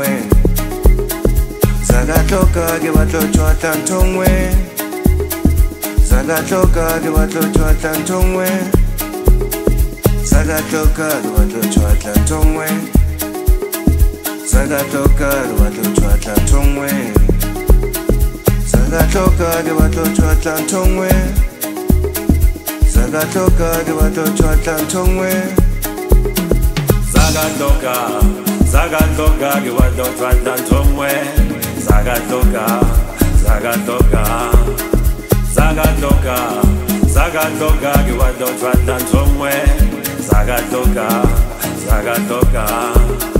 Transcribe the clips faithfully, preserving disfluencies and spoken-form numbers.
mwe. Zaka Clocka giwatoto watantongwe. Zaka Clocka giwatoto watantongwe. Zaka Clocka giwatoto watantongwe. Zaka Clocka giwatoto watantongwe. Zaka Clocka giwatoto watantongwe. Zaka Clocka giwatoto watantongwe. Zaka Clocka. Zaka Clocka, you are not trying to somewhere. Zaka Clocka, Zaka Clocka. Zaka Clocka, Zaka Clocka, you are not trying to somewhere. Zaka Clocka, Zaka Clocka.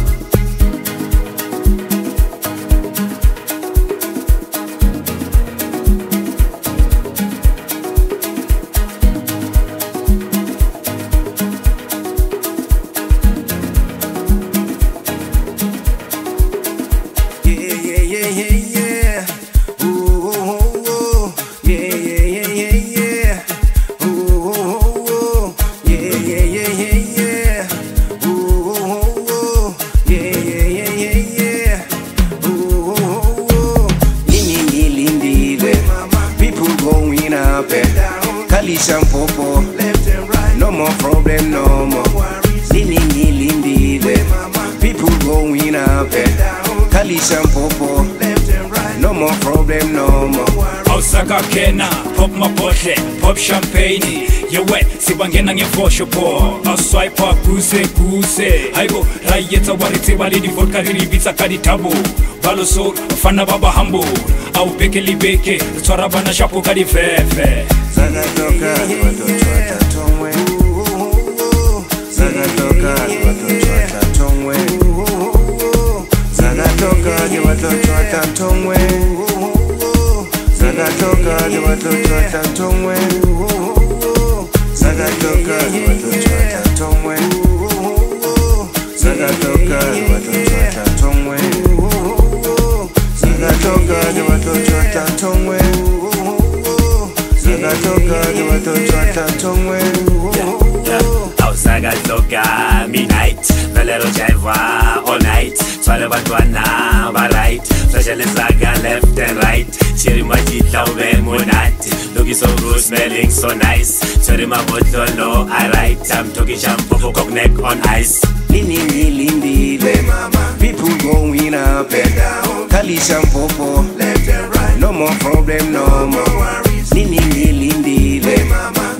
Kalisha mpopo, left and right. No more problem, no more worries. Nini nilindile, people going up and down. Kalisha mpopo, left and right. No more problem, no more worries. Ausaka kena, pop my bottle, pop champagne. You wet, si wangena nge fosho po. Auswipe up, kuse kuse. Haibo, rayeta warite walidi vodka riribita kaditabu. Balosor, fana baba hambo. Au peke libeke, twarabana shapo kadifefe. Zaka Clocka, watoto watatongwe. Zaka Clocka, watoto watatongwe. Zaka Clocka, watoto watatongwe. Zaka Clocka, watoto watatongwe. Zaka Clocka, watoto watatongwe. Zaka Clocka, watoto watatongwe. Zaka Clocka, watoto watatongwe. Zaka Clocka, you are to try to somewhere. Oh, Zaka Clocka, midnight, the little jive all night. Swallow what one now, right? Flash and Zaka left and right. Cherry magic, love and monat. Looking so good, smelling so nice. Cherry my bottle, no, I write. I'm talking shampoo for cognac on ice. Lini, lindi, people going up and down. Kalisha mpopo, left and right. No more problem, no more. Nini nilindile,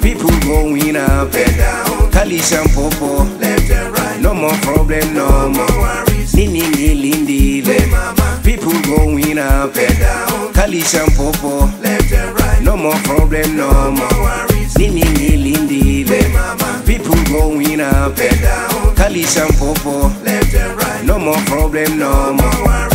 people going up and down. Kalisha mpopo, left and right. No more problem, no more worries. Nini nilindile, people going up and down. Kalisha mpopo, left and right. No more problem, no more worries. Nini nilindile, people going up and down. Kalisha mpopo, left and right. No more problem, no more worries.